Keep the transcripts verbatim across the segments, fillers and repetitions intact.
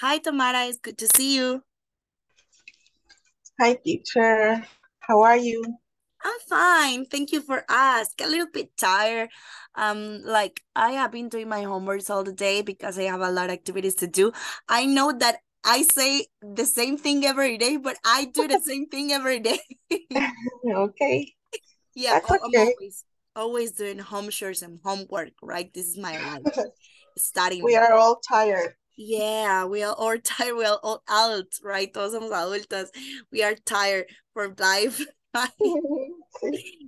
Hi, Tamara. It's good to see you. Hi, teacher. How are you? I'm fine. Thank you for asking. A little bit tired. Um, like I have been doing my homeworks all the day because I have a lot of activities to do. I know that I say the same thing every day, but I do the same thing every day. Okay. Yeah, That's okay. I'm always, always doing home chores and homework, right? This is my life. Studying. We are all tired. Yeah, we are all tired. We are all out, right? Todos somos adultos. We are tired from life.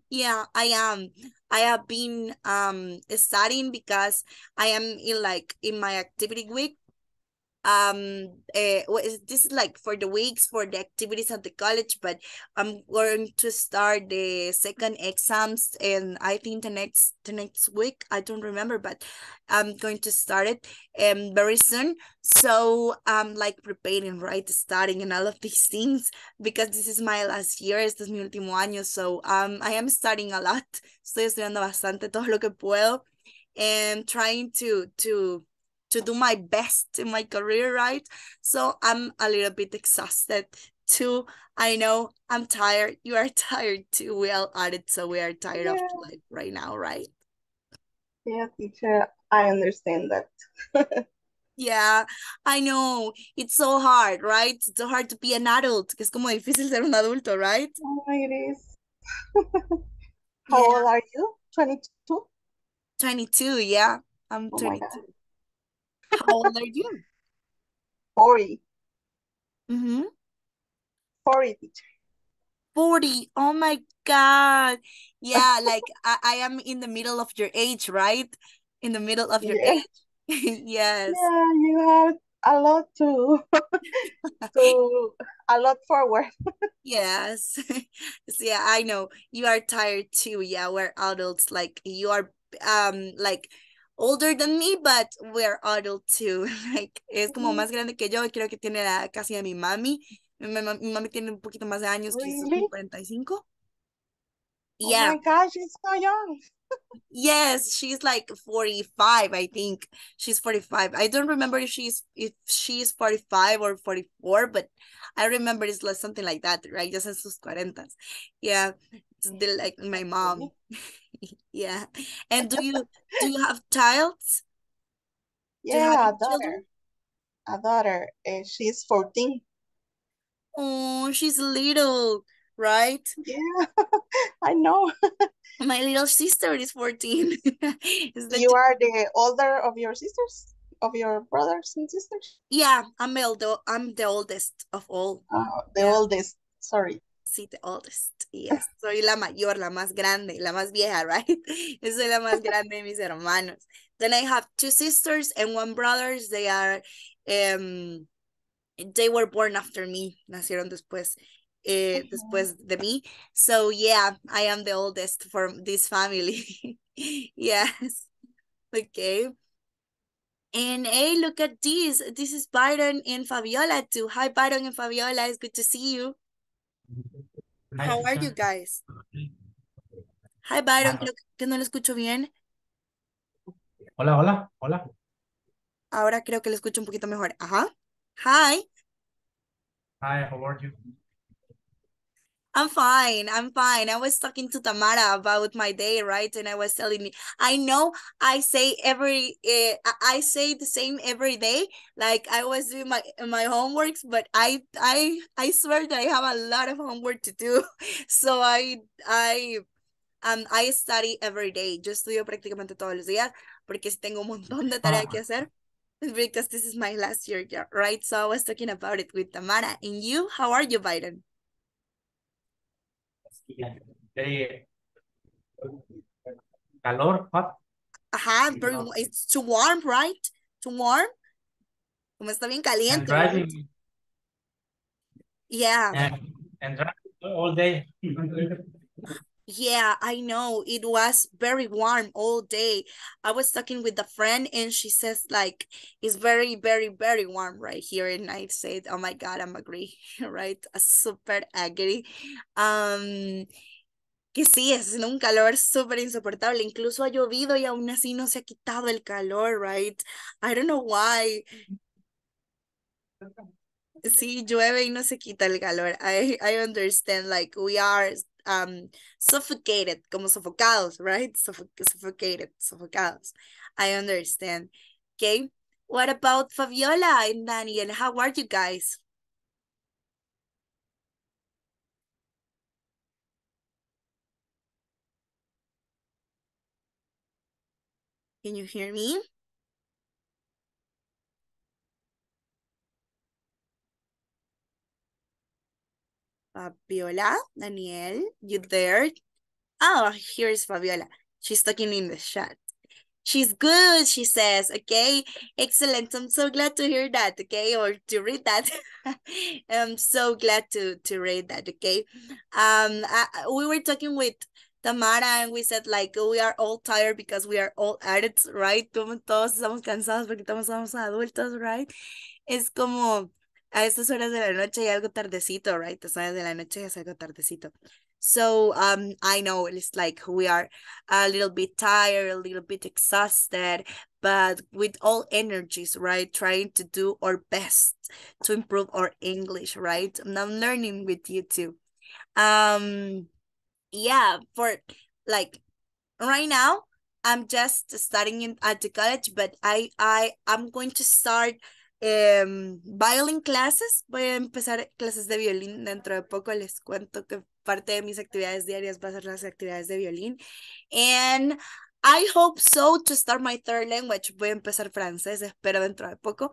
Yeah, I am. I have been um studying because I am in like in my activity week. Um, uh, this is like for the weeks for the activities at the college, but I'm going to start the second exams, and I think the next the next week, I don't remember, but I'm going to start it um very soon. So I'm um, like preparing, right, studying and all of these things because this is my last year. Este es mi último año, so um I am studying a lot. Estoy estudiando bastante, todo lo que puedo, and trying to to. to do my best in my career, right? So I'm a little bit exhausted too. I know I'm tired. You are tired too. We all are it, so we are tired yeah. of life right now, right? Yeah, teacher, I understand that. Yeah, I know. It's so hard, right? It's so hard to be an adult. Es como difícil ser un adulto, right? Oh, it is. How yeah. old are you? twenty-two? twenty-two, yeah. I'm oh twenty-two. How old are you? forty. Mm-hmm. forty, teacher. forty. Oh my God. Yeah, like I, I am in the middle of your age, right? In the middle of your yeah. age. Yes. Yeah, you have a lot to, to a lot forward. Yes. Yeah, I know. You are tired too. Yeah, we're adults. Like you are um like older than me, but we're adult too. Like, es como más grande que yo. Creo que tiene la casi de mi mami. Mi, mi mami tiene un poquito más de años, really? Que forty-five. Oh yeah. My gosh, she's so young. Yes, she's like forty-five, I think. She's forty-five. I don't remember if she's if she's forty-five or forty-four, but I remember it's like something like that, right? Just en sus cuarentas. Yeah. It's the, like my mom. Yeah. And do you do you have child? Yeah, have a daughter. Children? A daughter. And she's fourteen. Oh, she's little, right? Yeah, I know. My little sister is fourteen. Is you are the older of your sisters, of your brothers and sisters? Yeah, I'm elder. I'm the oldest of all. Oh, the yeah. oldest. Sorry. Sí, the oldest, yes. Soy la mayor, la más grande, la más vieja, right? Yo soy la más grande de mis hermanos. Then I have two sisters and one brother. They are, um, they were born after me. Nacieron después, eh, okay. después de mí. So yeah, I am the oldest from this family. Yes. Okay. And hey, look at this. This is Byron and Fabiola too. Hi, Byron and Fabiola. It's good to see you. How are you guys? Hi, Byron. Creo que no lo escucho bien. Hola, hola, hola. Ahora creo que lo escucho un poquito mejor. Ajá. Hi. Hi, how are you? I'm fine. I'm fine. I was talking to Tamara about my day, right? And I was telling me, I know I say every, uh, I say the same every day. Like I was doing my my homeworks, but I I I swear that I have a lot of homework to do. So I I um I study every day. Yo estudio prácticamente todos los días porque tengo un montón de tarea que hacer. Because this is my last year, right? So I was talking about it with Tamara. And you, how are you, Byron? They, calor, hot. Ajá, very, it's too warm, right? Too warm. Como está bien caliente. And driving. Right? Yeah. And, and driving all day. Yeah, I know. It was very warm all day. I was talking with a friend and she says like, it's very, very, very warm right here. And I said, oh my God, I'm agree, right? A super agree. Um, que sí, es un calor super insoportable. Incluso ha llovido y aún así no se ha quitado el calor, right? I don't know why. Sí, llueve y no se quita el calor. I, I understand, like, we are um suffocated, como sofocados, right? Suff- suffocated, sofocados. I understand. Okay, what about Fabiola and Daniel? How are you guys? Can you hear me? Fabiola, Daniel, you there? Oh, here's Fabiola. She's talking in the chat. She's good, she says, okay? Excellent, I'm so glad to hear that, okay? Or to read that. I'm so glad to, to read that, okay? Um, I, we were talking with Tamara and we said, like, we are all tired because we are all adults, right? Todos estamos cansados porque todos somos adultos, right? Es como... a estas horas de la noche y algo tardecito, right? Estas horas de la noche es algo tardecito. So, um, I know it's like we are a little bit tired, a little bit exhausted, but with all energies, right? Trying to do our best to improve our English, right? And I'm learning with you too. Um, yeah, for like right now, I'm just studying in, at the college, but I, I, I'm going to start Um, violin classes. Voy a empezar clases de violín dentro de poco. Les cuento que parte de mis actividades diarias va a ser las actividades de violín. And I hope so to start my third language. Voy a empezar francés, espero dentro de poco.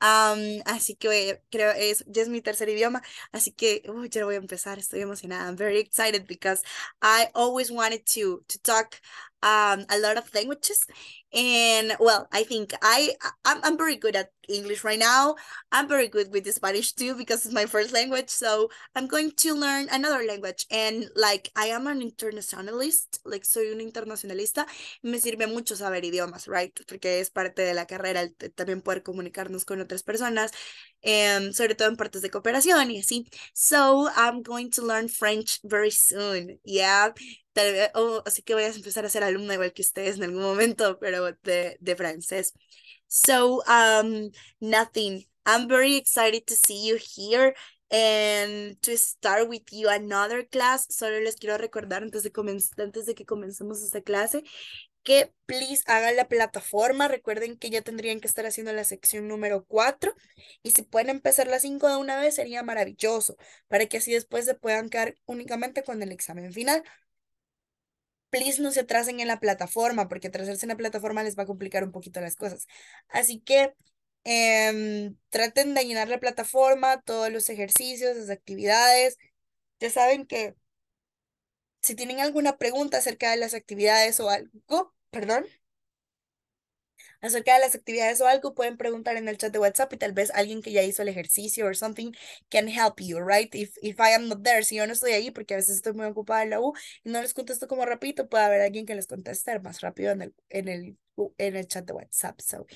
Um, así que voy, creo es ya es mi tercer idioma. Así que uh, ya voy a empezar. Estoy emocionada. I'm very excited because I always wanted to to talk um a lot of languages. And well, I think I I'm, I'm very good at English right now. I'm very good with the Spanish too because it's my first language. So I'm going to learn another language. And like I am an internationalist, like soy un internacionalista. Me sirve mucho saber idiomas, right? Porque es parte de la carrera el, también poder comunicarnos con otras personas, um, sobre todo en partes de cooperación y así. So I'm going to learn French very soon. Yeah. Oh, así que voy a empezar a ser alumna igual que ustedes en algún momento, pero de, de francés. So, um, nothing. I'm very excited to see you here and to start with you another class. Solo les quiero recordar antes de, antes de que comencemos esta clase que please hagan la plataforma. Recuerden que ya tendrían que estar haciendo la sección número cuatro y si pueden empezar las cinco de una vez sería maravilloso para que así después se puedan quedar únicamente con el examen final. Please no se atrasen en la plataforma, porque atrasarse en la plataforma les va a complicar un poquito las cosas. Así que eh, traten de llenar la plataforma, todos los ejercicios, las actividades. Ya saben que si tienen alguna pregunta acerca de las actividades o algo, perdón, acerca de las actividades o algo, pueden preguntar en el chat de WhatsApp y tal vez alguien que ya hizo el ejercicio or something can help you, right? If, if I am not there, si yo no estoy ahí porque a veces estoy muy ocupada en la U y no les contesto como rapidito, puede haber alguien que les conteste más rápido en el, en el, en el chat de WhatsApp. So,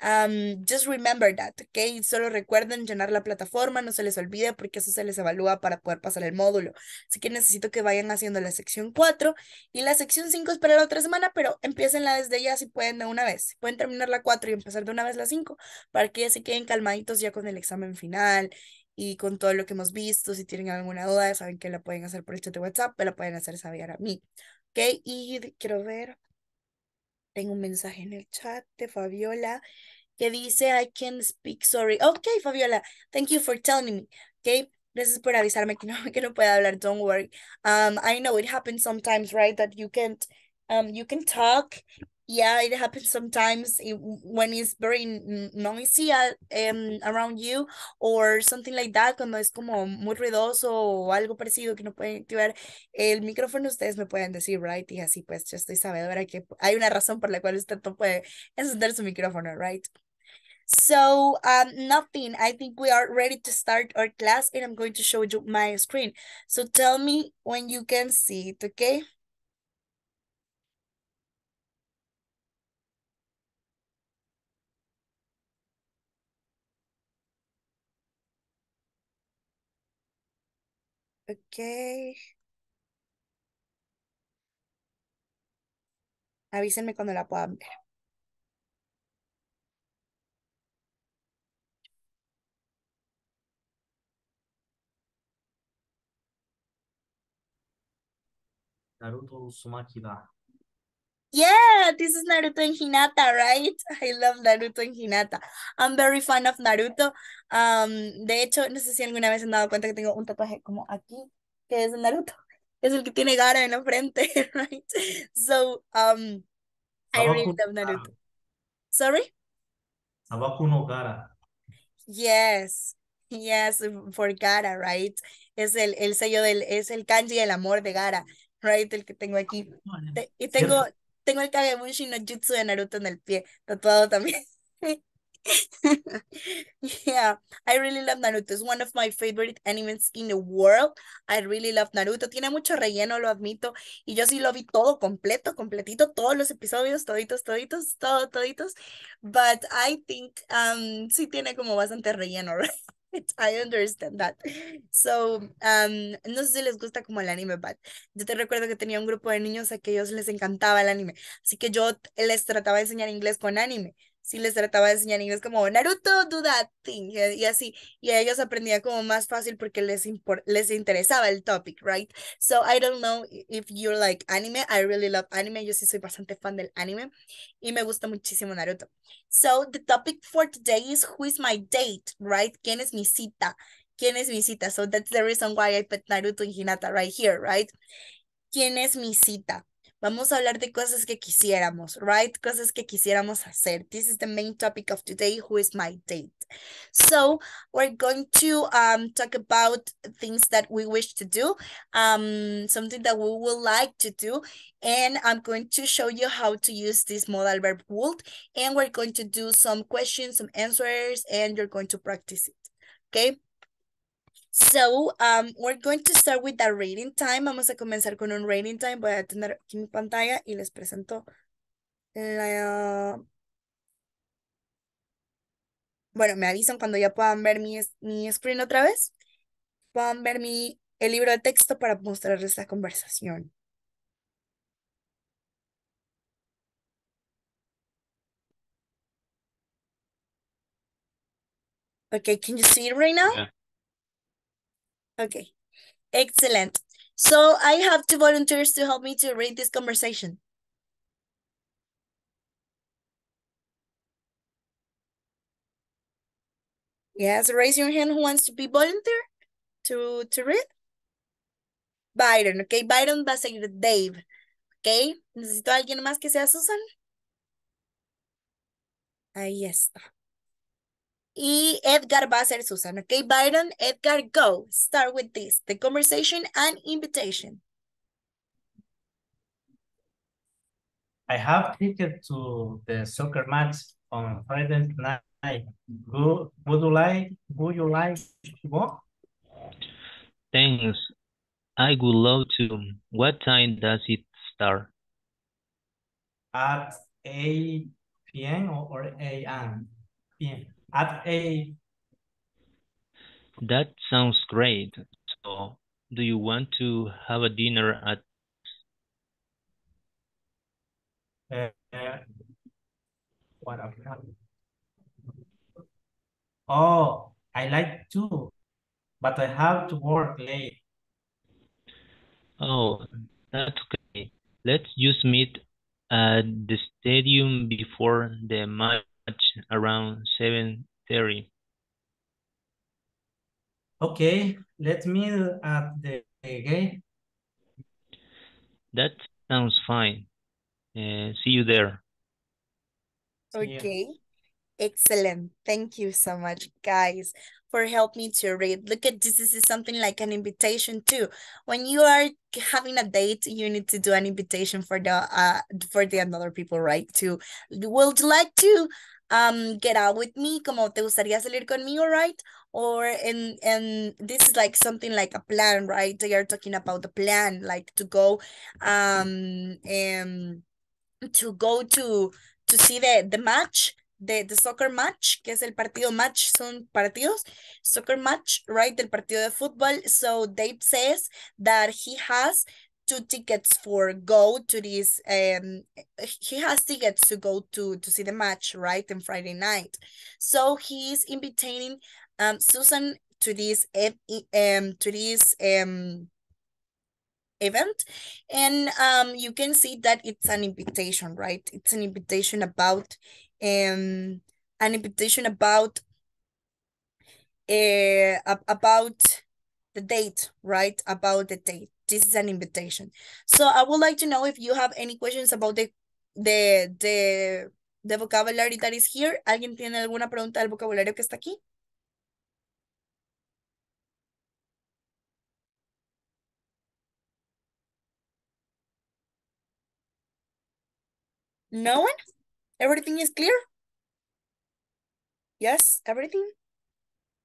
um, just remember that, okay? Solo recuerden llenar la plataforma, no se les olvide porque eso se les evalúa para poder pasar el módulo. Así que necesito que vayan haciendo la sección cuatro y la sección cinco es para la otra semana, pero empiecenla desde ya si pueden de una vez. Pueden terminar la cuatro y empezar de una vez la cinco para que ya se queden calmaditos ya con el examen final y con todo lo que hemos visto. Si tienen alguna duda, saben que la pueden hacer por el chat de WhatsApp, pero la pueden hacer saber a mí. Ok, y quiero ver, tengo un mensaje en el chat de Fabiola que dice, I can't speak, sorry. Ok, Fabiola, thank you for telling me. Ok, gracias por avisarme que no, que no puedo hablar, don't worry. Um, I know it happens sometimes, right, that you can't, um, you can talk. Yeah, it happens sometimes when it's very noisy um, around you or something like that, cuando es como muy ruidoso o algo parecido que no pueden activar el micrófono, ustedes me pueden decir, right, y así pues yo estoy sabedora que hay una razón por la cual usted no puede encender su micrófono, right? So, um, nothing, I think we are ready to start our class and I'm going to show you my screen. So tell me when you can see it, okay? Okay. Avísenme cuando la puedan ver. Naruto Sumakida. Yeah, this is Naruto and Hinata, right? I love Naruto and Hinata. I'm very fan of Naruto. Um, de hecho, no sé si alguna vez han dado cuenta que tengo un tatuaje como aquí, que es Naruto. Es el que tiene Gara en la frente, right? So, um, I Sabaku really love Naruto. Gara. Sorry? Sabaku no Gara. Yes, yes, for Gara, right? Es el, el sello del, es el kanji del amor de Gara, right? El que tengo aquí. Te, y tengo... ¿Cierto? Tengo el Kage Bunshin no Jutsu de Naruto en el pie, tatuado también. Yeah, I really love Naruto. It's one of my favorite animes in the world. I really love Naruto. Tiene mucho relleno, lo admito. Y yo sí lo vi todo completo, completito, todos los episodios, toditos, toditos, todo, toditos. But I think um, sí tiene como bastante relleno, right? I understand that. So, um, no sé si les gusta como el anime, but yo te recuerdo que tenía un grupo de niños a que ellos les encantaba el anime. Así que yo les trataba de enseñar inglés con anime. Sí, les trataba de enseñar inglés como Naruto, do that thing. Y así. Y a ellos aprendía como más fácil porque les, les interesaba el topic, right? So, I don't know if you like anime. I really love anime. Yo sí soy bastante fan del anime. Y me gusta muchísimo Naruto. So, the topic for today is who is my date, right? ¿Quién es mi cita? ¿Quién es mi cita? So, that's the reason why I put Naruto and Hinata right here, right? ¿Quién es mi cita? Vamos a hablar de cosas que quisiéramos, right? Cosas que quisiéramos hacer. This is the main topic of today, who is my date? So, we're going to um talk about things that we wish to do, um something that we would like to do, and I'm going to show you how to use this modal verb would, and we're going to do some questions, some answers, and you're going to practice it, okay? So, um, we're going to start with the reading time. Vamos a comenzar con un reading time. Voy a tener aquí mi pantalla y les presento la... Bueno, me avisan cuando ya puedan ver mi, mi screen otra vez. Puedan ver mi, el libro de texto para mostrarles la conversación. Okay, can you see it right now? Yeah. Okay, excellent. So I have two volunteers to help me to read this conversation. Yes, raise your hand who wants to be volunteer to, to read. Byron, okay, Byron va a seguir Dave, okay. Necesito a alguien más que sea Susan. Ahí está. Y Edgar va a ser Susan, okay? Byron, Edgar, go. Start with this, the conversation and invitation. I have tickets to the soccer match on Friday night. Go, would you like, would you like to go? Thanks. I would love to. What time does it start? At eight p m or eight a m? At eight. That sounds great. So, do you want to have a dinner at? Uh, uh, what? Oh, I like to, but I have to work late. Oh, that's okay. Let's just meet at the stadium before the match. Around seven thirty. Okay, let's meet at the gate. That sounds fine. Uh, see you there. Okay, yeah. Excellent. Thank you so much, guys, for helping me to read. Look at this. This is something like an invitation too. When you are having a date, you need to do an invitation for the uh for the other people, right? To would you like to um get out with me, como te gustaría salir conmigo, right? Or and and this is like something like a plan, right? They are talking about the plan, like to go um and to go to to see the the match, the the soccer match, que es el partido match, son partidos, soccer match, right? Del partido de fútbol. So Dave says that he has two tickets for go to this, um, he has tickets to go to, to see the match, right, on Friday night. So he's inviting um, Susan to this, um, to this um, event. And um, you can see that it's an invitation, right? It's an invitation about um, an invitation about uh, about the date, right? About the date. This is an invitation. So I would like to know if you have any questions about the the the the vocabulary that is here. ¿Alguien tiene alguna pregunta del vocabulario que está aquí? No one? Everything is clear? Yes, everything.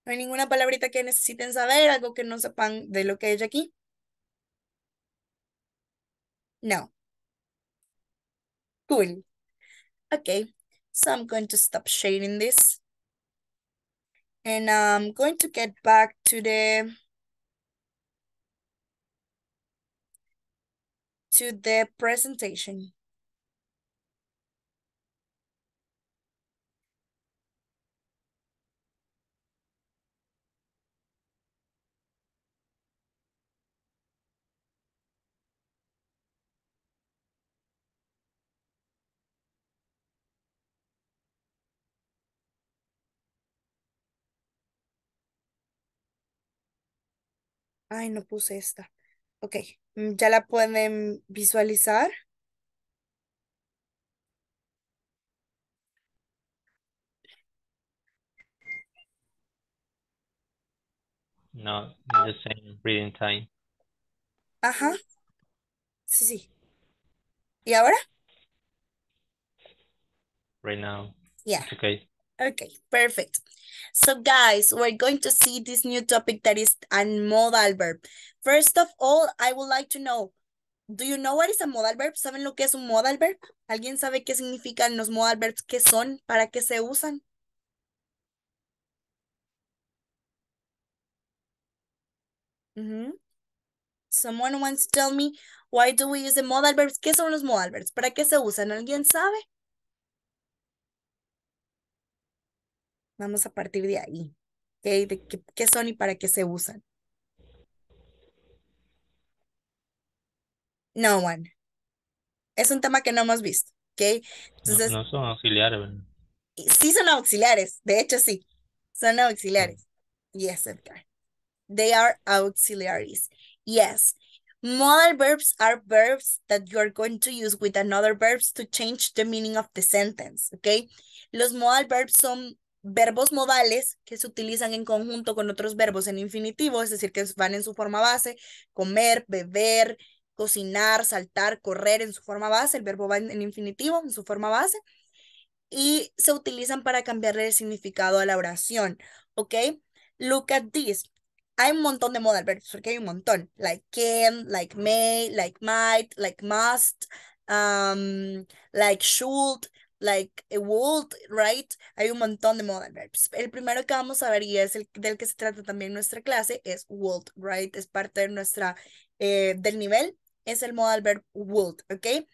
No hay ninguna palabrita que necesiten saber, algo que no sepan de lo que hay aquí. No. Cool. Okay, so I'm going to stop sharing this. And I'm going to get back to the to the presentation. Ay, no puse esta. Ok, ¿ya la pueden visualizar? No, the same reading time. Ajá. Sí, sí. ¿Y ahora? Right now. Yeah. It's okay. Okay, perfect. So guys, we're going to see this new topic that is a modal verb. First of all, I would like to know, do you know what is a modal verb? ¿Saben lo que es un modal verb? ¿Alguien sabe qué significan los modal verbs? ¿Qué son? ¿Para qué se usan? Mm-hmm. Someone wants to tell me, why do we use the modal verbs? ¿Qué son los modal verbs? ¿Para qué se usan? ¿Alguien sabe? Vamos a partir de ahí. ¿Okay? De qué, ¿Qué son y para qué se usan? No one. Es un tema que no hemos visto. ¿Okay? Entonces, no, no son auxiliares. ¿Verdad? Sí son auxiliares. De hecho, sí. Son auxiliares. Yes, Edgar. They are auxiliaries. Yes. Modal verbs are verbs that you are going to use with another verbs to change the meaning of the sentence. ¿Okay? Los modal verbs son verbos modales que se utilizan en conjunto con otros verbos en infinitivo, es decir, que van en su forma base, comer, beber, cocinar, saltar, correr en su forma base, el verbo va en infinitivo, en su forma base, y se utilizan para cambiarle el significado a la oración, ¿ok? Look at this. Hay un montón de modal verbs, porque hay un montón, like can, like may, like might, like must, um, like should, like a would, right? Hay un montón de modal verbs. El primero que vamos a ver, y es el del que se trata también nuestra clase, es would, right? Es parte de nuestra, eh, del nivel, es el modal verb would, okay?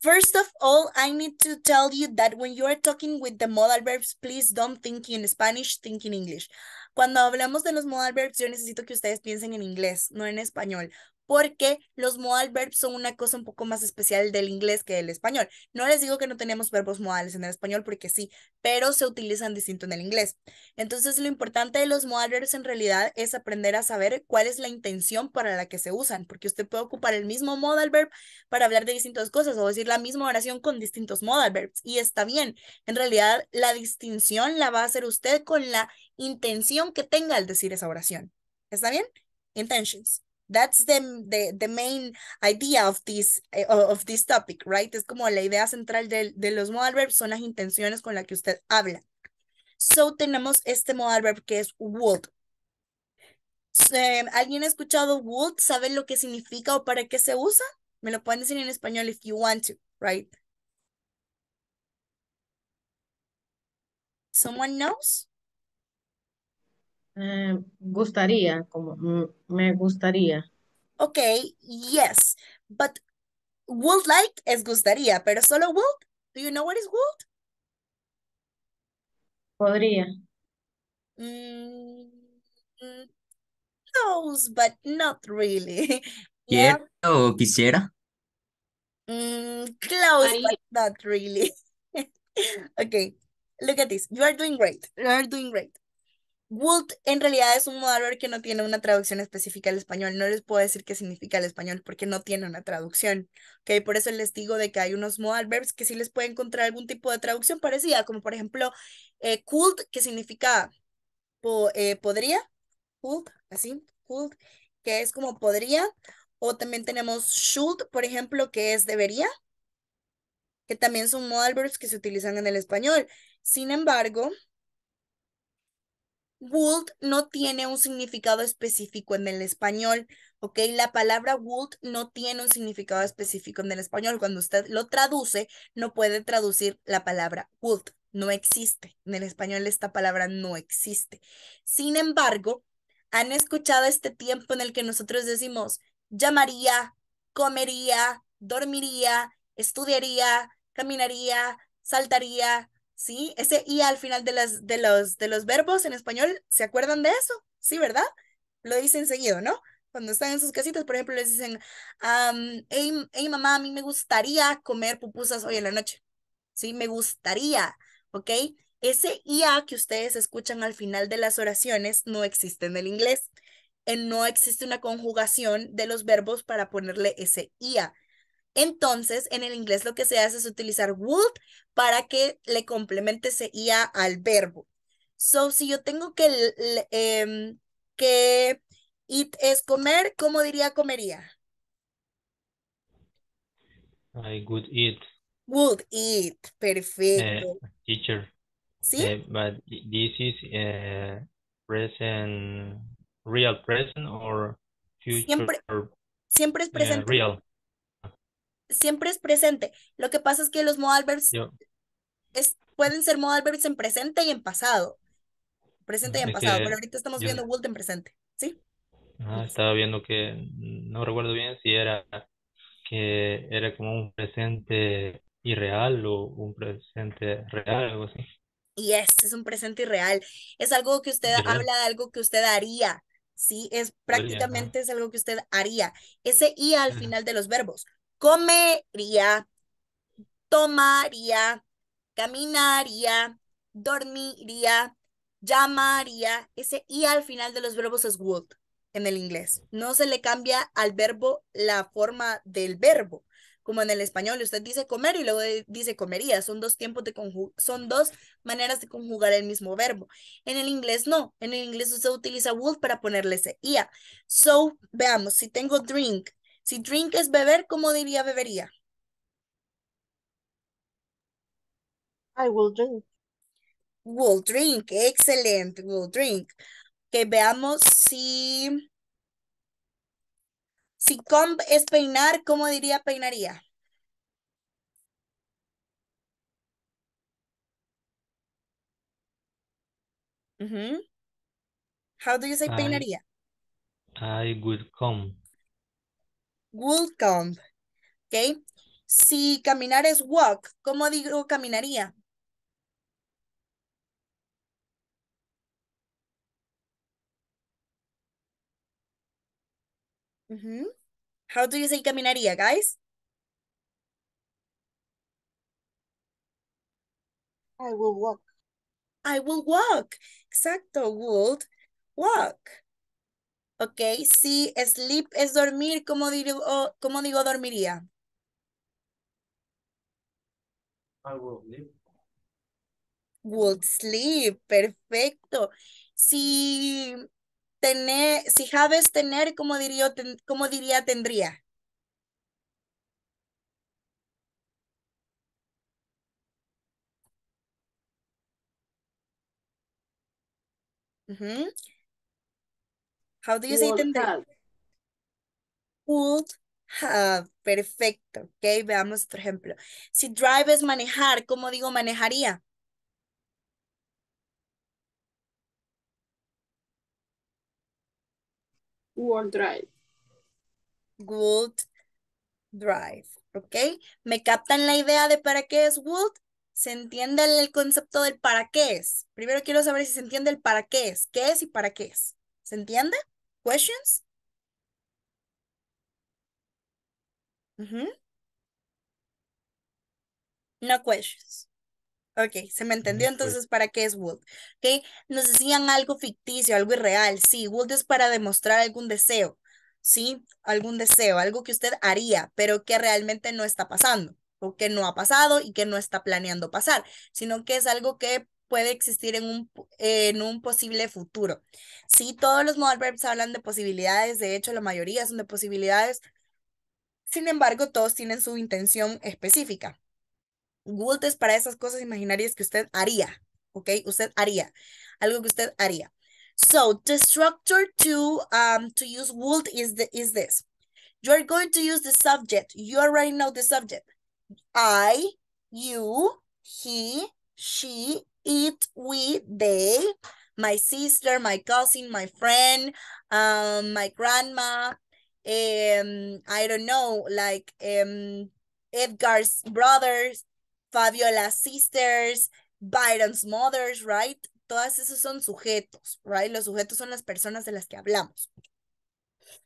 First of all, I need to tell you that when you are talking with the modal verbs, please don't think in Spanish, think in English. Cuando hablamos de los modal verbs, yo necesito que ustedes piensen en inglés, no en español. Porque los modal verbs son una cosa un poco más especial del inglés que del español. No les digo que no tenemos verbos modales en el español porque sí, pero se utilizan distinto en el inglés. Entonces lo importante de los modal verbs en realidad es aprender a saber cuál es la intención para la que se usan, porque usted puede ocupar el mismo modal verb para hablar de distintas cosas o decir la misma oración con distintos modal verbs y está bien. En realidad la distinción la va a hacer usted con la intención que tenga al decir esa oración. ¿Está bien? Intentions. That's the, the, the main idea of this, of this topic, right? Es como la idea central de, de los modal verbs, son las intenciones con las que usted habla. So, tenemos este modal verb que es would. Um, ¿Alguien ha escuchado would? ¿Sabe lo que significa o para qué se usa? Me lo pueden decir en español if you want to, right? Someone knows? Eh, gustaría, como me gustaría. Ok, yes, but would like es gustaría, pero solo would. Do you know what is would? Podría. Mm, knows, but not really. Yeah. Quiero o quisiera. Mm, close, I... but not really. Okay, look at this. You are doing great. You are doing great. Would en realidad es un verbo que no tiene una traducción específica al español. No les puedo decir qué significa el español porque no tiene una traducción. Okay, por eso les digo de que hay unos modal verbs que sí les puede encontrar algún tipo de traducción parecida, como por ejemplo eh, could, que significa po, eh, podría, could, así, could, que es como podría. O también tenemos should, por ejemplo, que es debería, que también son modal verbs que se utilizan en el español. Sin embargo, would no tiene un significado específico en el español, ¿ok? La palabra would no tiene un significado específico en el español. Cuando usted lo traduce, no puede traducir la palabra would. No existe. En el español esta palabra no existe. Sin embargo, ¿han escuchado este tiempo en el que nosotros decimos llamaría, comería, dormiría, estudiaría, caminaría, saltaría? ¿Sí? Ese I al final de, las, de, los, de los verbos en español, ¿se acuerdan de eso? Sí, ¿verdad? Lo dicen seguido, ¿no? Cuando están en sus casitas, por ejemplo, les dicen, um, hey, hey mamá, a mí me gustaría comer pupusas hoy en la noche. Sí, me gustaría, ¿ok? Ese I A que ustedes escuchan al final de las oraciones no existe en el inglés. No existe una conjugación de los verbos para ponerle ese I A. Entonces, en el inglés lo que se hace es utilizar would para que le complemente ese I A al verbo. So, si yo tengo que, eh, que eat es comer, ¿cómo diría comería? I would eat. Would eat, perfecto. Uh, teacher. ¿Sí? Uh, but this is uh, present... Real present or future. Siempre, siempre es presente. Uh, real. Siempre es presente. Lo que pasa es que los modal verbs yeah. es, pueden ser modal verbs en presente y en pasado. Presente y en es pasado. Que, pero ahorita estamos yo, viendo would en presente. ¿Sí? Ah, estaba viendo que no recuerdo bien si era que era como un presente irreal o un presente real, algo así. Yes, es un presente irreal. Es algo que usted yeah. habla de algo que usted haría. Sí, es prácticamente es algo que usted haría. Ese I al final de los verbos. Comería, tomaría, caminaría, dormiría, llamaría. Ese I al final de los verbos es would en el inglés. No se le cambia al verbo la forma del verbo. Como en el español, usted dice comer y luego dice comería. Son dos tiempos de conju- son dos maneras de conjugar el mismo verbo. En el inglés no. En el inglés usted utiliza would para ponerle ese ia. So, veamos, si tengo drink. Si drink es beber, ¿cómo diría bebería? I will drink. Will drink. Excelente. Will drink. Que veamos si... Si comb es peinar, ¿cómo diría peinaría? Mm-hmm. How do you say I, peinaría? I would comb. Would comb. Okay. Si caminar es walk, ¿cómo digo caminaría? Mm-hmm. How do you say caminaría, guys? I will walk. I will walk. Exacto, would walk. Ok, si sleep es dormir, ¿cómo digo, oh, ¿cómo digo dormiría? I will sleep. Would sleep, perfecto. Si... Tener, si sabes tener, ¿cómo diría, ten, cómo diría tendría? Uh-huh. How do you say tendría? Would have. Perfecto. Okay, veamos otro ejemplo. Si drive es manejar, ¿cómo digo manejaría? Would drive. Would drive. ¿Ok? ¿Me captan la idea de para qué es would? ¿Se entiende el concepto del para qué es? Primero quiero saber si se entiende el para qué es. ¿Qué es y para qué es? ¿Se entiende? ¿Questions? Ujú. No questions. Ok, se me entendió No, pues, entonces para qué es would. Ok, nos decían algo ficticio, algo irreal. Sí, would es para demostrar algún deseo. Sí, algún deseo, algo que usted haría, pero que realmente no está pasando, o que no ha pasado y que no está planeando pasar, sino que es algo que puede existir en un, po- en un posible futuro. Sí, todos los modal verbs hablan de posibilidades, de hecho, la mayoría son de posibilidades. Sin embargo, todos tienen su intención específica. Would es para esas cosas imaginarias que usted haría, ¿ok? Usted haría, algo que usted haría. So, the structure to, um, to use would is, the, is this. You're going to use the subject. You already know the subject. I, you, he, she, it, we, they, my sister, my cousin, my friend, um, my grandma, um, I don't know, like um, Edgar's brothers, Fabiola's sisters, Byron's mothers, right? Todas esos son sujetos, right? Los sujetos son las personas de las que hablamos.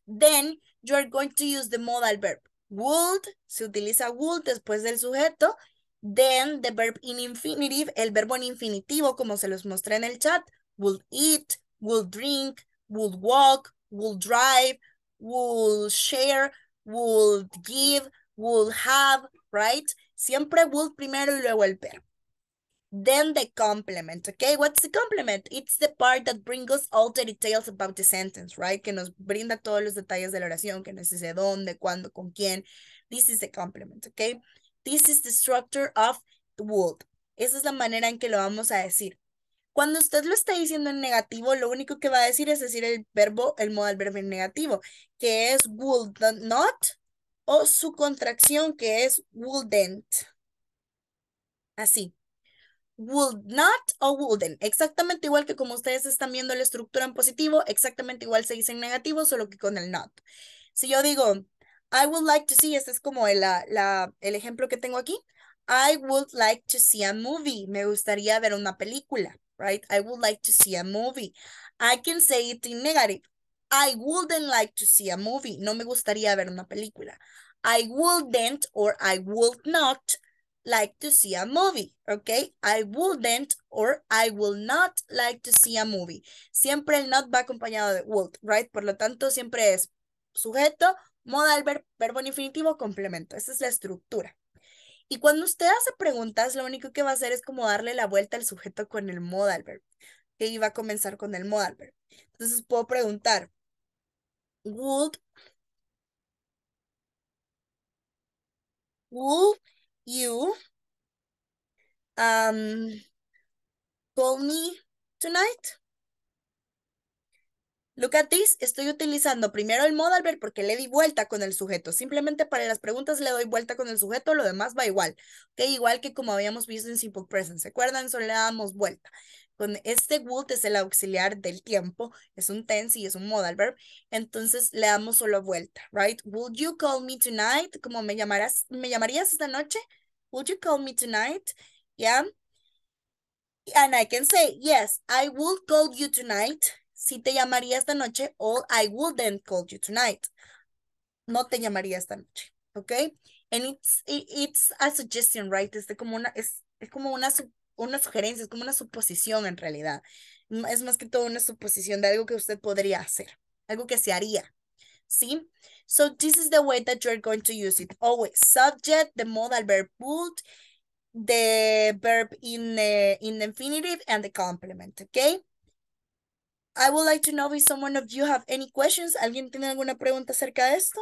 Then you're going to use the modal verb would, se utiliza would después del sujeto. Then the verb in infinitive, el verbo en infinitivo, como se los mostré en el chat, would eat, would drink, would walk, would drive, would share, would give, would have, right? Siempre would primero y luego el verbo. Then the complement, okay? What's the complement? It's the part that brings us all the details about the sentence, right? Que nos brinda todos los detalles de la oración, que nos dice dónde, cuándo, con quién. This is the complement, okay? This is the structure of would. Esa es la manera en que lo vamos a decir. Cuando usted lo está diciendo en negativo, lo único que va a decir es decir el verbo, el modal verbo en negativo, que es would not, o su contracción, que es wouldn't. Así. Would not o wouldn't. Exactamente igual que como ustedes están viendo la estructura en positivo, exactamente igual se dice en negativo, solo que con el not. Si yo digo, I would like to see, este es como el, la, la- el ejemplo que tengo aquí. I would like to see a movie. Me gustaría ver una película, right? I would like to see a movie. I can say it in negative. I wouldn't like to see a movie. No me gustaría ver una película. I wouldn't or I would not like to see a movie, ¿ok? I wouldn't or I will not like to see a movie. Siempre el not va acompañado de would, right? Por lo tanto, siempre es sujeto, modal, ver- verbo en infinitivo, complemento. Esa es la estructura. Y cuando usted hace preguntas, lo único que va a hacer es como darle la vuelta al sujeto con el modal verb, que iba a comenzar con el modal verb. Entonces puedo preguntar, would, would you um, call me tonight? Look at this, estoy utilizando primero el modal verb porque le di vuelta con el sujeto. Simplemente para las preguntas le doy vuelta con el sujeto, lo demás va igual. Ok, igual que como habíamos visto en Simple Present. ¿Se acuerdan? Solo le damos vuelta. Con este would es el auxiliar del tiempo, es un tense y es un modal verb. Entonces le damos solo vuelta, right? Would you call me tonight? Como me llamarás, me llamarías esta noche? Would you call me tonight? Yeah. And I can say, yes, I would call you tonight. Si te llamaría esta noche, or I wouldn't call you tonight. No te llamaría esta noche, ¿ok? And it's, i- it's a suggestion, right? Es de como una, es, es como una, su- una sugerencia, es como una suposición en realidad. M- Es más que todo una suposición de algo que usted podría hacer, algo que se haría, ¿sí? So this is the way that you're going to use it. Always subject, the modal verb would, the verb in the, in the infinitive and the complement, ¿ok? I would like to know if someone of you have any questions. ¿Alguien tiene alguna pregunta acerca de esto?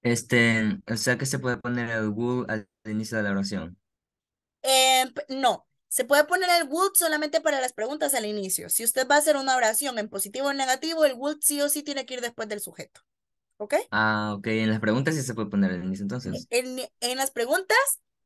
este, o sea que se puede poner el would al inicio de la oración. Eh, p- no, se puede poner el would solamente para las preguntas al inicio. Si usted va a hacer una oración en positivo o en negativo, el would sí o sí tiene que ir después del sujeto, ¿ok? Ah, ok, en las preguntas sí se puede poner al inicio entonces. En, en las preguntas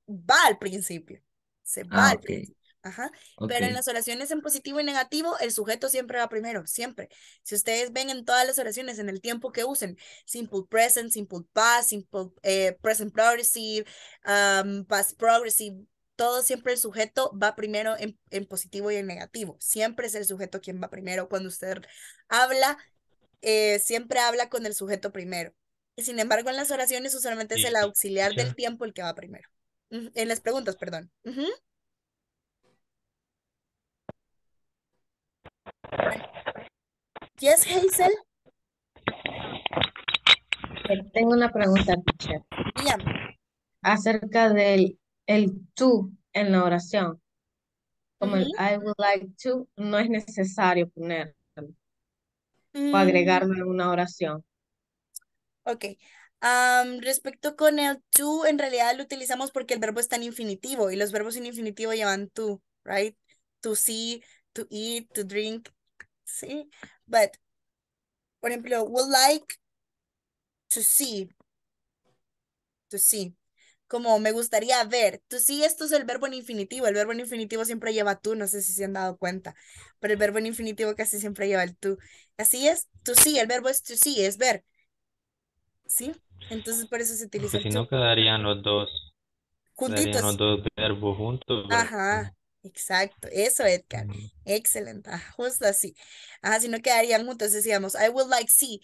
va al principio, se va Ah, al ok, principio, ajá. ok. Pero en las oraciones en positivo y negativo, el sujeto siempre va primero, siempre. Si ustedes ven en todas las oraciones, en el tiempo que usen, simple present, simple past, simple eh, present progressive, um, past progressive, todo siempre el sujeto va primero en, en positivo y en negativo. Siempre es el sujeto quien va primero cuando usted habla eh, siempre habla con el sujeto primero. Sin embargo, en las oraciones usualmente es el auxiliar del tiempo el que va primero. En las preguntas, perdón. Uh-huh. Yes, Hazel. Tengo una pregunta, teacher. Dígame. Acerca del el to en la oración. Como uh-huh. el I would like to, no es necesario ponerlo uh-huh. o agregarlo en una oración. Ok. Um, respecto con el to, en realidad lo utilizamos porque el verbo está en infinitivo y los verbos en infinitivo llevan to, right? To see, to eat, to drink. Sí. But, por ejemplo, would like to see. To see. Como me gustaría ver. To see, esto es el verbo en infinitivo. El verbo en infinitivo siempre lleva to, no sé si se han dado cuenta. Pero el verbo en infinitivo casi siempre lleva el to. Así es, to see, el verbo es to see, es ver. ¿Sí? Entonces por eso se utiliza el to. Si no quedarían los dos. Juntitos. Quedarían los dos verbos juntos. Pero... Ajá. Exacto, eso Edgar, mm. excelente, ah, justo así, ajá, si no quedarían juntos, decíamos, I would like see,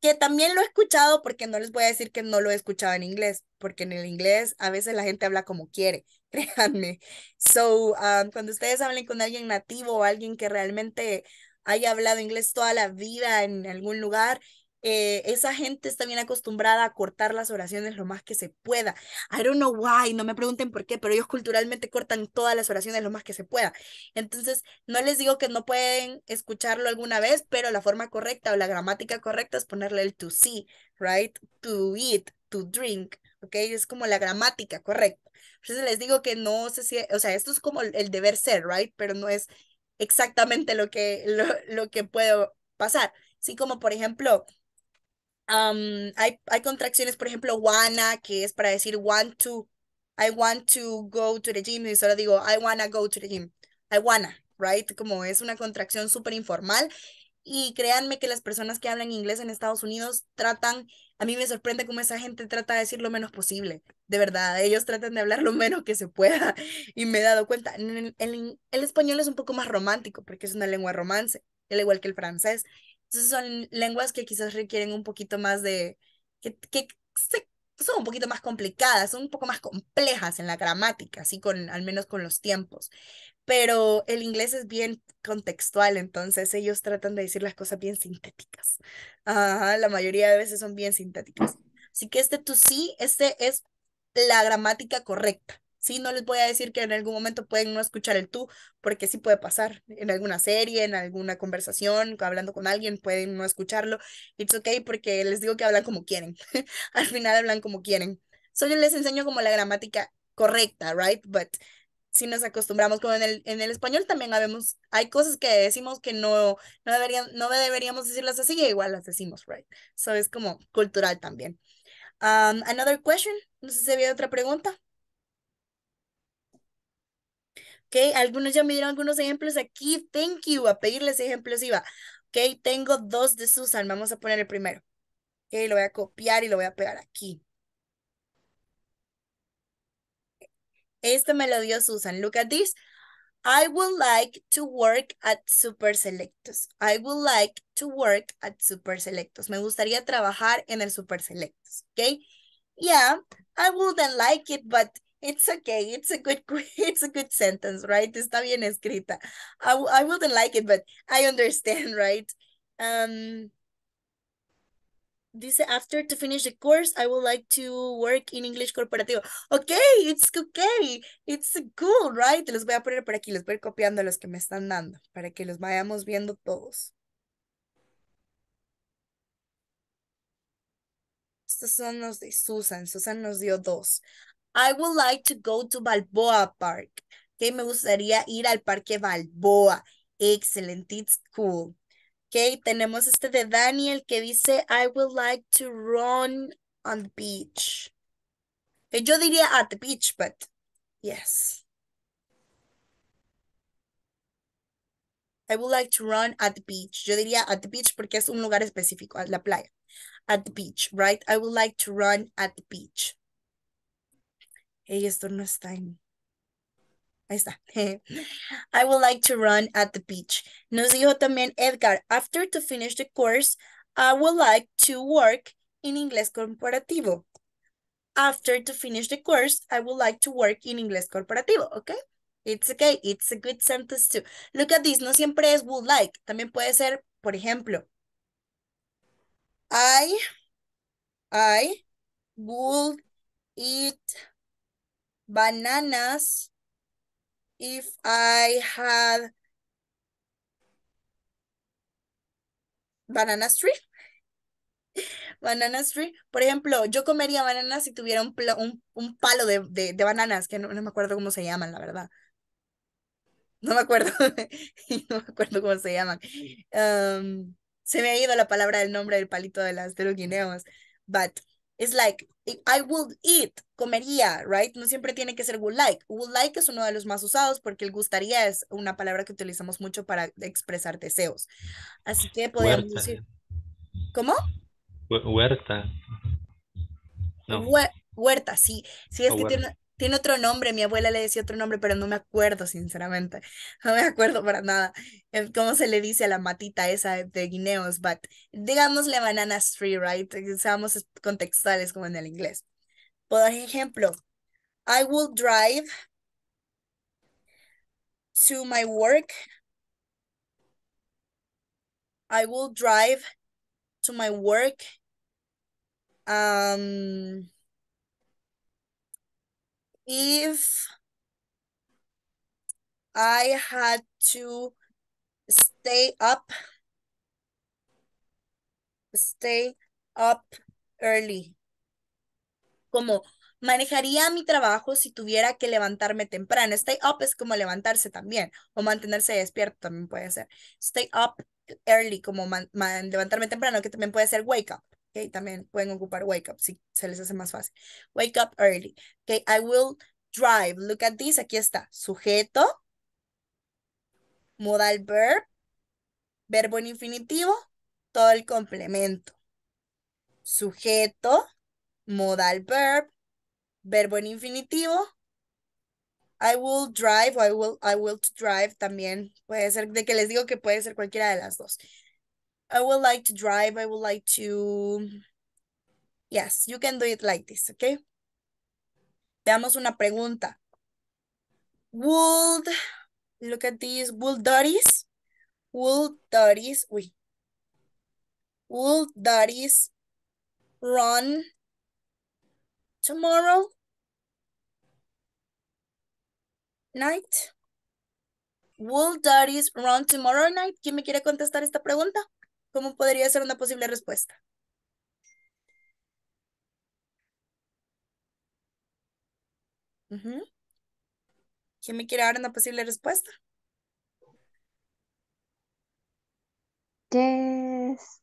que también lo he escuchado porque no les voy a decir que no lo he escuchado en inglés, porque en el inglés a veces la gente habla como quiere, créanme, so, um, cuando ustedes hablen con alguien nativo o alguien que realmente haya hablado inglés toda la vida en algún lugar, Eh, esa gente está bien acostumbrada a cortar las oraciones lo más que se pueda. I don't know why, no me pregunten por qué, pero ellos culturalmente cortan todas las oraciones lo más que se pueda. Entonces, no les digo que no pueden escucharlo alguna vez, pero la forma correcta o la gramática correcta es ponerle el to see, right? To eat, to drink, ¿ok? Es como la gramática correcta. Entonces les digo que no sé si, o sea, esto es como el deber ser, right? Pero no es exactamente lo que, lo, lo que puede pasar. Así como, por ejemplo... Um, hay, hay contracciones, por ejemplo, wanna, que es para decir want to, I want to go to the gym, y solo digo I wanna go to the gym, I wanna, right? Como es una contracción súper informal, y créanme que las personas que hablan inglés en Estados Unidos tratan, a mí me sorprende cómo esa gente trata de decir lo menos posible, de verdad, ellos tratan de hablar lo menos que se pueda, y me he dado cuenta, el, el, el español es un poco más romántico, porque es una lengua romance, al igual que el francés. Entonces son lenguas que quizás requieren un poquito más de, que, que se, son un poquito más complicadas, son un poco más complejas en la gramática, así con, al menos con los tiempos. Pero el inglés es bien contextual, entonces ellos tratan de decir las cosas bien sintéticas. Ajá, la mayoría de veces son bien sintéticas. Así que este to see, este es la gramática correcta. Sí, no les voy a decir que en algún momento pueden no escuchar el tú, porque sí puede pasar en alguna serie, en alguna conversación, hablando con alguien, pueden no escucharlo. It's okay, porque les digo que hablan como quieren. Al final hablan como quieren. Solo les enseño como la gramática correcta, right? But si nos acostumbramos, como en el, en el español también habemos, hay cosas que decimos que no, no, deberían, no deberíamos decirlas así, e igual las decimos, right? So es como cultural también. Um, another question, no sé si había otra pregunta. Okay, algunos ya me dieron algunos ejemplos aquí. Thank you. A pedirles ejemplos iba. Ok, tengo dos de Susan. Vamos a poner el primero. Ok, lo voy a copiar y lo voy a pegar aquí. Este me lo dio Susan. Look at this. I would like to work at Super Selectos. I would like to work at Super Selectos. Me gustaría trabajar en el Super Selectos. Ok. Yeah, I wouldn't like it, but... It's okay, it's a good it's a good sentence, right? Está bien escrita. I, I wouldn't like it, but I understand, right? Um, dice, after to finish the course, I would like to work in English Corporativo. Okay, it's okay, it's cool, right? Los voy a poner por aquí, los voy a ir copiando los que me están dando, para que los vayamos viendo todos. Estos son los de Susan, Susan nos dio dos. I would like to go to Balboa Park. Okay, me gustaría ir al Parque Balboa. Excellent, it's cool. Okay, tenemos este de Daniel que dice, I would like to run on the beach. Okay, yo diría at the beach, but yes. I would like to run at the beach. Yo diría at the beach porque es un lugar específico, la playa. At the beach, right? I would like to run at the beach. Hey, esto no está en... Ahí está. I would like to run at the beach. Nos dijo también Edgar, after to finish the course, I would like to work in Inglés Corporativo. After to finish the course, I would like to work in Inglés Corporativo, okay? It's okay, it's a good sentence too. Look at this, no siempre es would like. También puede ser, por ejemplo, I, I would eat bananas if I had bananas tree. Bananas tree. Por ejemplo, yo comería bananas si tuviera un, un, un palo de, de, de bananas, que no, no me acuerdo cómo se llaman, la verdad. No me acuerdo. No me acuerdo cómo se llaman. Um, se me ha ido la palabra del nombre del palito de, las, de los guineos. But it's like, I would eat, comería, right? No siempre tiene que ser would like. Would like es uno de los más usados porque el gustaría es una palabra que utilizamos mucho para expresar deseos. Así que podemos Huerta. Decir... ¿Cómo? Huerta. No. Huer huerta, sí. Sí, es oh, que tiene, tiene otro nombre. Mi abuela le decía otro nombre, pero no me acuerdo, sinceramente. No me acuerdo para nada. ¿Cómo se le dice a la matita esa de guineos? But, digámosle bananas tree, right? Seamos contextuales como en el inglés. Por ejemplo, I will drive to my work. I will drive to my work um, if I had to stay up, stay up early. Como manejaría mi trabajo si tuviera que levantarme temprano. Stay up es como levantarse también, o mantenerse despierto también puede ser. Stay up early, como man, man, levantarme temprano, que también puede ser wake up, okay? También pueden ocupar wake up, si se les hace más fácil. Wake up early, okay? I will drive, look at this, aquí está, sujeto, modal verb, verbo en infinitivo, todo el complemento. Sujeto, modal verb, verbo en infinitivo, I will drive, I will, I will to drive también. Puede ser, de que les digo que puede ser cualquiera de las dos. I would like to drive, I would like to... Yes, you can do it like this, okay? Veamos una pregunta. Would, look at this, would Doris, would Doris, uy. Would Doris run tomorrow? Night. Will Doris run tomorrow night? ¿Quién me quiere contestar esta pregunta? ¿Cómo podría ser una posible respuesta? Uh-huh. ¿Quién me quiere dar una posible respuesta? Yes.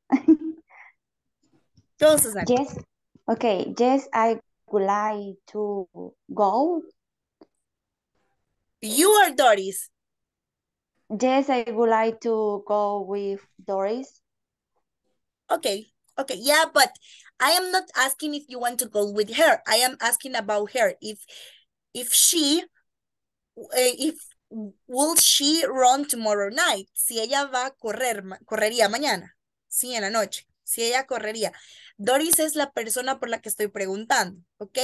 Go, Susan. Yes. Okay. Yes, I would like to go. You are Doris. Yes, I would like to go with Doris. Okay, okay, yeah, but I am not asking if you want to go with her. I am asking about her. If, if she, if, will she run tomorrow night? Si ella va a correr, correría mañana. Sí, en la noche. Si ella correría. Doris es la persona por la que estoy preguntando, ¿ok?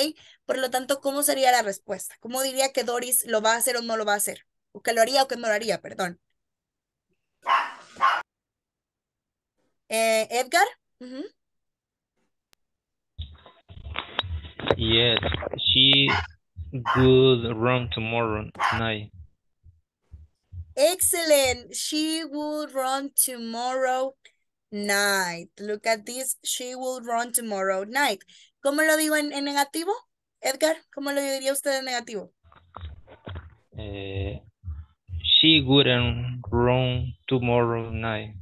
Por lo tanto, ¿cómo sería la respuesta? ¿Cómo diría que Doris lo va a hacer o no lo va a hacer? ¿O que lo haría o que no lo haría? Perdón. Eh, ¿Edgar? Uh-huh. Yes, she will run tomorrow night. Excellent. She will run tomorrow night. Look at this. She will run tomorrow night. ¿Cómo lo digo en, en negativo? Edgar, ¿cómo lo diría usted en negativo? Eh, she wouldn't run tomorrow night.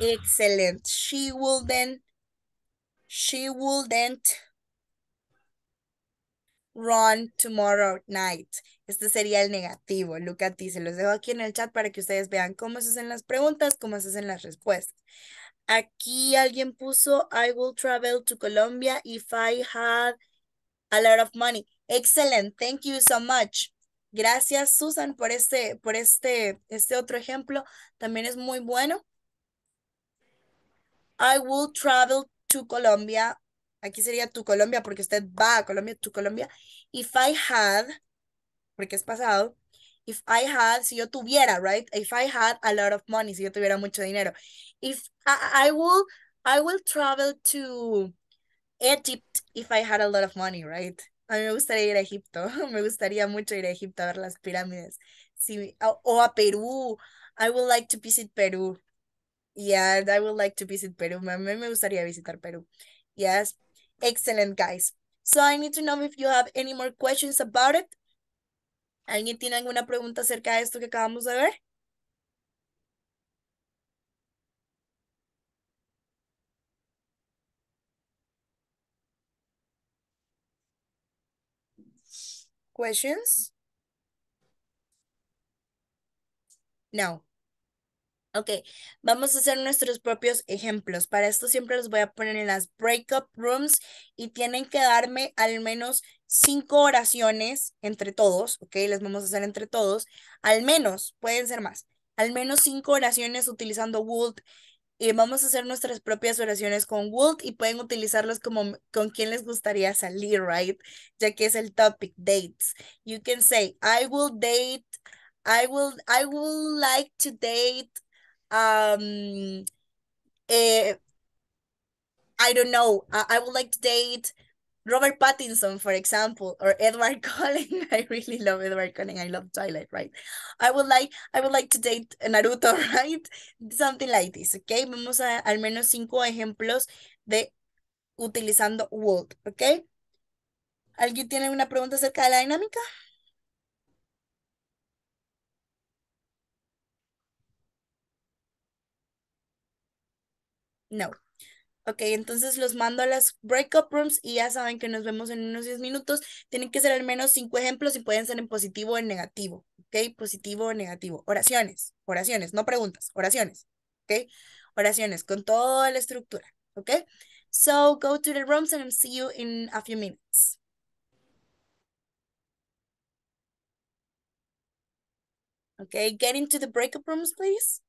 Excellent. She wouldn't, she wouldn't run tomorrow night. Este sería el negativo. Look at this. Se los dejo aquí en el chat para que ustedes vean cómo se hacen las preguntas, cómo se hacen las respuestas. Aquí alguien puso, I will travel to Colombia if I had a lot of money. Excellent. Thank you so much. Gracias, Susan, por este, por este, este otro ejemplo. También es muy bueno. I will travel to Colombia. Aquí sería to Colombia porque usted va a Colombia, to Colombia. If I had, porque es pasado, if I had, si yo tuviera, right? If I had a lot of money, si yo tuviera mucho dinero. If I, I will, I will travel to Egypt if I had a lot of money, right? A mí me gustaría ir a Egipto. Me gustaría mucho ir a Egipto a ver las pirámides. Sí, o, o a Perú. I would like to visit Perú. Yeah, I would like to visit Perú. A mí me gustaría visitar Perú. Yes. Excellent, guys. So I need to know if you have any more questions about it. ¿Alguien tiene alguna pregunta acerca de esto que acabamos de ver? Questions? No. Ok, vamos a hacer nuestros propios ejemplos. Para esto siempre los voy a poner en las breakup rooms y tienen que darme al menos cinco oraciones entre todos, ok, las vamos a hacer entre todos. Al menos, pueden ser más, al menos cinco oraciones utilizando would. Y vamos a hacer nuestras propias oraciones con would y pueden utilizarlos como con quien les gustaría salir, right? Ya que es el topic, dates. You can say, I will date, I will, I will like to date, um, eh, I don't know, I, I would like to date Robert Pattinson, for example, or Edward Cullen. I really love Edward Cullen. I love Twilight, right? I would like, I would like to date Naruto, right? Something like this, okay? Vamos a al menos cinco ejemplos de utilizando would, okay? ¿Alguien tiene una pregunta acerca de la dinámica? No. Ok, entonces los mando a las breakup rooms y ya saben que nos vemos en unos diez minutos. Tienen que ser al menos cinco ejemplos y pueden ser en positivo o en negativo. Ok, positivo o negativo. Oraciones, oraciones, no preguntas, oraciones. Ok, oraciones con toda la estructura. Ok, so go to the rooms and I'll see you in a few minutes. Ok, get into the breakup rooms, please.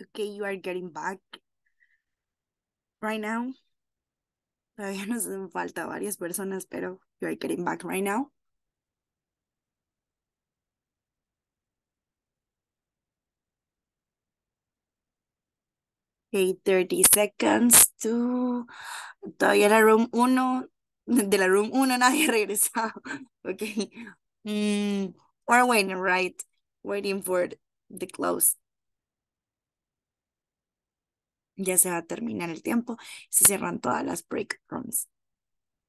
okay, you are getting back right now. Todavía nos hacen falta varias personas, pero you are getting back right now. Okay, thirty seconds to... Todavía en la room uno, de la room uno nadie ha regresado. Okay. Mm, we're waiting, right? Waiting for the close. Ya se va a terminar el tiempo. Se cierran todas las break rooms.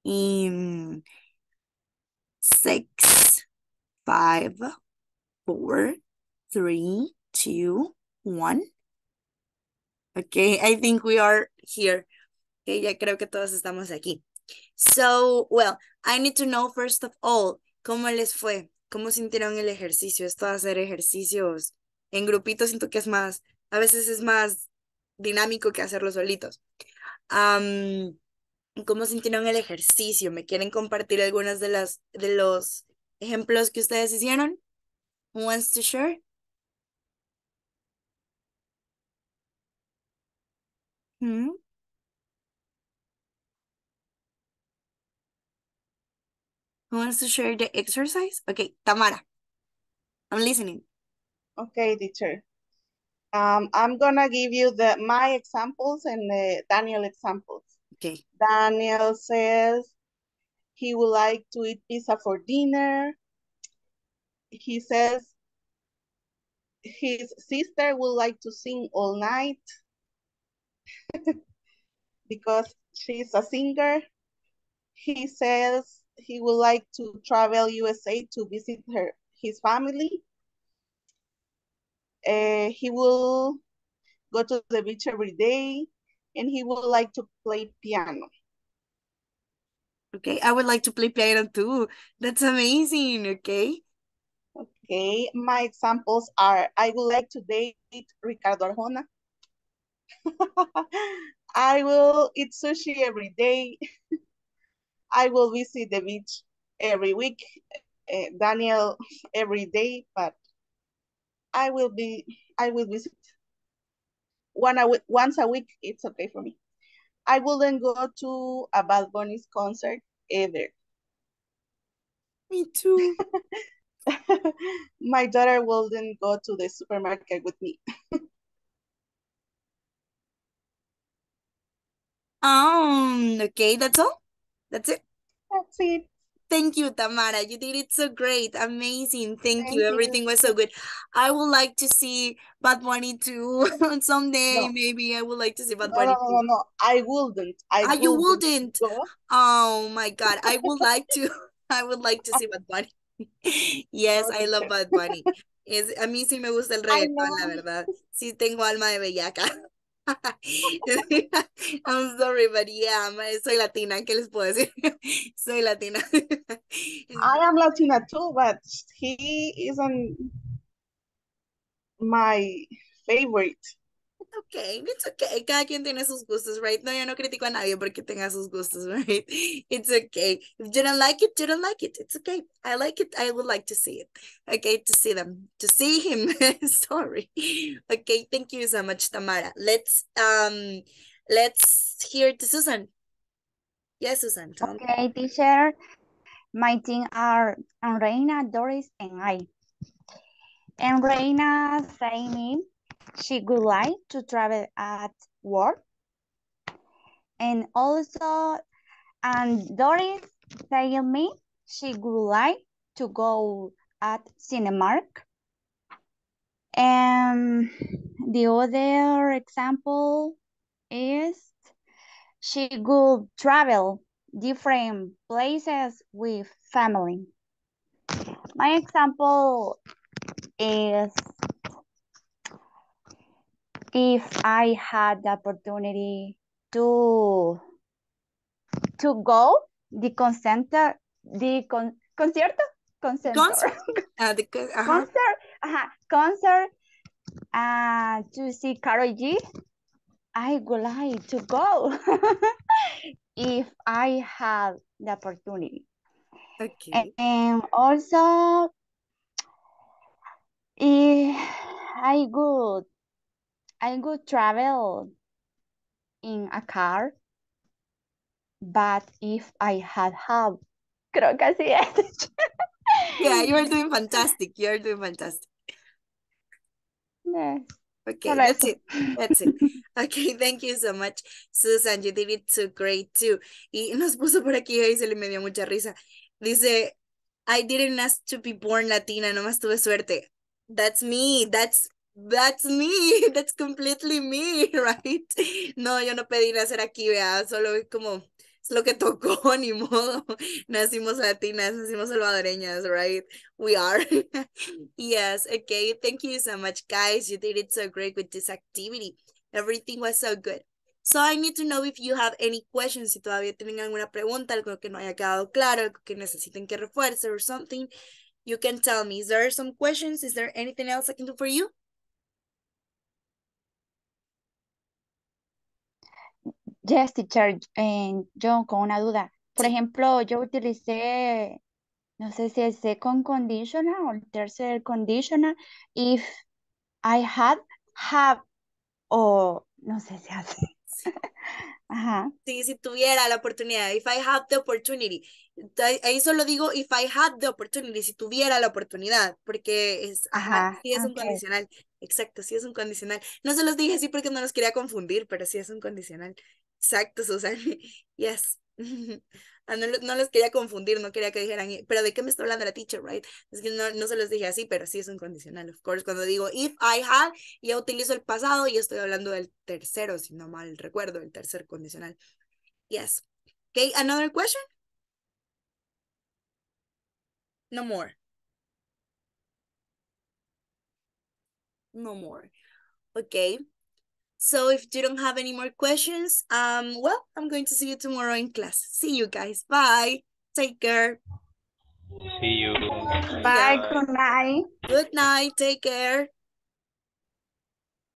In six, five, four, three, two, one. Okay, I think we are here. Okay, ya creo que todos estamos aquí. So, well, I need to know first of all, ¿cómo les fue? ¿Cómo sintieron el ejercicio? Esto de hacer ejercicios en grupitos siento que es más, a veces es más dinámico que hacerlo solitos. Um, ¿Cómo sintieron el ejercicio? ¿Me quieren compartir algunas de las de los ejemplos que ustedes hicieron? Who wants to share? Hmm. Who wants to share the exercise? Okay, Tamara, I'm listening. Okay, teacher. Um, I'm gonna give you the my examples and the Daniel examples. Okay. Daniel says he would like to eat pizza for dinner. He says his sister would like to sing all night because she's a singer. He says he would like to travel U S A to visit her his family. Uh, he will go to the beach every day, and he would like to play piano. Okay, I would like to play piano too. That's amazing, okay? Okay, my examples are, I would like to date Ricardo Arjona. I will eat sushi every day. I will visit the beach every week. Uh, Daniel every day, but I will be, I will visit one a week, once a week. It's okay for me. I wouldn't go to a Bad Bunny's concert ever. Me too. My daughter wouldn't go to the supermarket with me. um, okay, that's all? That's it? That's it. Thank you, Tamara. You did it so great. Amazing. Thank, Thank you. you. Everything was so good. I would like to see Bad Bunny too someday. No. Maybe I would like to see Bad no, Bunny. No, no, no, no. I wouldn't. I ah, wouldn't. You wouldn't. No. Oh my God. I would like to. I would like to see Bad Bunny. Yes, I love Bad Bunny. Es, a mí sí me gusta el reggaetón, la verdad. Sí tengo alma de bellaca. I'm sorry, but yeah, soy Latina. ¿Qué les puedo decir? Soy Latina. I am Latina too, but he isn't my favorite. Okay, it's okay. Cada quien tiene sus gustos, right? No, yo no critico a nadie porque tenga sus gustos, right? It's okay. If you don't like it, you don't like it. It's okay. I like it. I would like to see it. Okay, to see them. To see him. Sorry. Okay, thank you so much, Tamara. Let's, um, let's hear to Susan. Yes, Susan. Okay, teacher. My team are Reina, Doris, and I. And Reina saying, she would like to travel at work. And also, and Doris told me she would like to go at Cinemark. And the other example is she would travel different places with family. My example is, if I had the opportunity to to go the concert, the con, concierto, concert, concert, uh, the, uh -huh. concert, uh -huh, concert, uh, to see Karol G, I would like to go if I have the opportunity. Okay. And, and also, if I would. I would travel in a car, but if I had have, creo que así es. Yeah, you are doing fantastic. You are doing fantastic. Yes. Okay, that's it. That's it. Okay, thank you so much, Susan. You did it so great too. Y nos puso por aquí y se le me dio mucha risa. Dice, I didn't ask to be born Latina, nomás tuve suerte. That's me. That's That's me, that's completely me, right? No, yo no pedí nacer aquí, vea, solo es como, es lo que tocó, ni modo. Nacimos latinas, nacimos salvadoreñas, right? We are. Yes, okay, thank you so much, guys. You did it so great with this activity. Everything was so good. So I need to know if you have any questions, si todavía tienen alguna pregunta, algo que no haya quedado claro, algo que necesiten que refuerce or something, you can tell me. Is there some questions? Is there anything else I can do for you? Yes, teacher, eh, John, con una duda. Por ejemplo, yo utilicé, no sé si el second conditional o el tercer conditional. If I had, have, o no sé si hace. Ajá. Sí, si tuviera la oportunidad. If I had the opportunity. Ahí solo digo if I had the opportunity, si tuviera la oportunidad, porque es, ajá, ajá, sí es okay. Un condicional. Exacto, sí es un condicional. No se los dije así porque no los quería confundir, pero sí es un condicional. Exacto, Susan. Yes. No, no los quería confundir, no quería que dijeran, pero ¿de qué me está hablando la teacher, right? Es que no, no se los dije así, pero sí es un condicional, of course. Cuando digo if I had, ya utilizo el pasado y estoy hablando del tercero, si no mal recuerdo, el tercer condicional. Yes. Okay, another question? No more. No more. Okay. So if you don't have any more questions, um, well, I'm going to see you tomorrow in class. See you guys. Bye. Take care. See you. Bye. Bye. Good night. Good night. Take care.